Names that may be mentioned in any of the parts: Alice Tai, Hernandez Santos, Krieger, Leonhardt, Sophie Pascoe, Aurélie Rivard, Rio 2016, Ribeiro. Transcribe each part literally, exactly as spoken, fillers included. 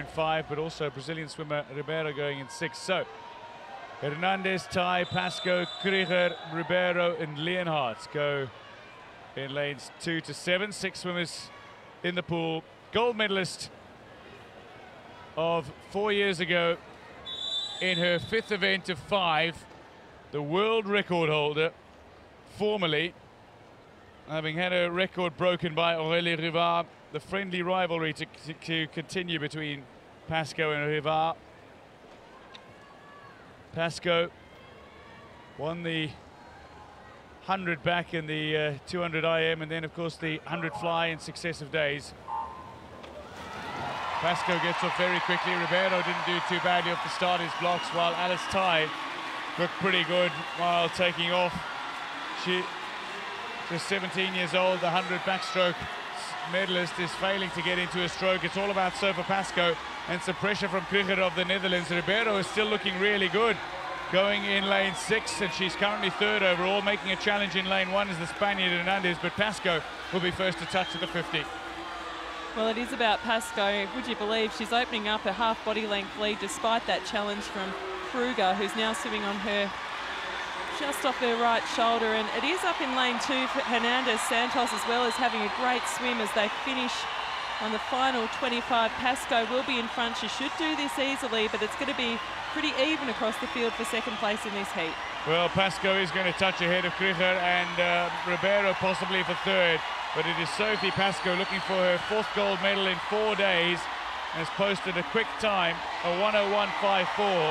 in five, but also Brazilian swimmer Ribeiro going in six. So Hernandez, Tai, Pascoe, Krieger, Ribeiro and Leonhardt go in lanes two to seven. Six swimmers in the pool. Gold medalist of four years ago in her fifth event of five, the world record holder, formerly, having had her record broken by Aurélie Rivard. The friendly rivalry to, to, to continue between Pascoe and Rivard. Pascoe won the one hundred back in the uh, two hundred I M, and then, of course, the one hundred fly in successive days. Pascoe gets off very quickly. Ribeiro didn't do too badly off the start his blocks, while Alice Tai looked pretty good while taking off. She, just seventeen years old, the one hundred backstroke medalist, is failing to get into a stroke. It's all about Sophie Pascoe and some pressure from Krieger of the Netherlands. Ribeiro is still looking really good, going in lane six, and she's currently third overall. Making a challenge in lane one is the Spaniard Hernandez, but Pascoe will be first to touch at the fifty. Well, it is about Pascoe. Would you believe she's opening up a half body length lead despite that challenge from Krieger, who's now sitting on her just off her right shoulder. And it is up in lane two for Hernandez Santos as well, as having a great swim as they finish on the final twenty-five. Pascoe will be in front. She should do this easily, but it's going to be pretty even across the field for second place in this heat. Well, Pascoe is going to touch ahead of Krieger and uh, Ribeiro possibly for third, but it is Sophie Pascoe looking for her fourth gold medal in four days, has posted a quick time, a one oh one point five four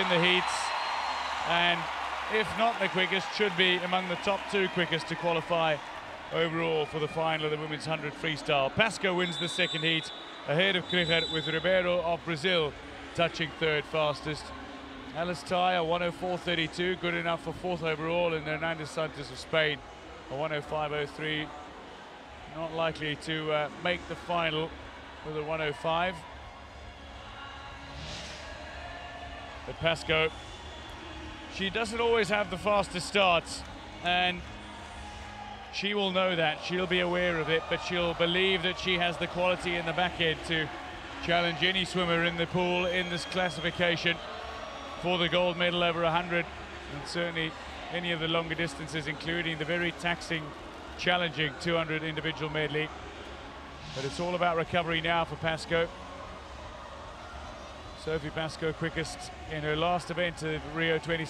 in the heats, and if not the quickest, should be among the top two quickest to qualify overall for the final of the women's one hundred freestyle. Pascoe wins the second heat ahead of Krieger, with Ribeiro of Brazil touching third fastest. Alice Tai, a one oh four point three two, good enough for fourth overall, and Hernandez Santos of Spain, a one oh five point oh three, not likely to uh, make the final with a one oh five. But Pascoe, she doesn't always have the fastest starts, and she will know that. She'll be aware of it, but she'll believe that she has the quality in the back end to challenge any swimmer in the pool in this classification for the gold medal over one hundred, and certainly any of the longer distances, including the very taxing, challenging two hundred individual medley. But it's all about recovery now for Pascoe. Sophie Pascoe, quickest in her last event of Rio twenty sixteen.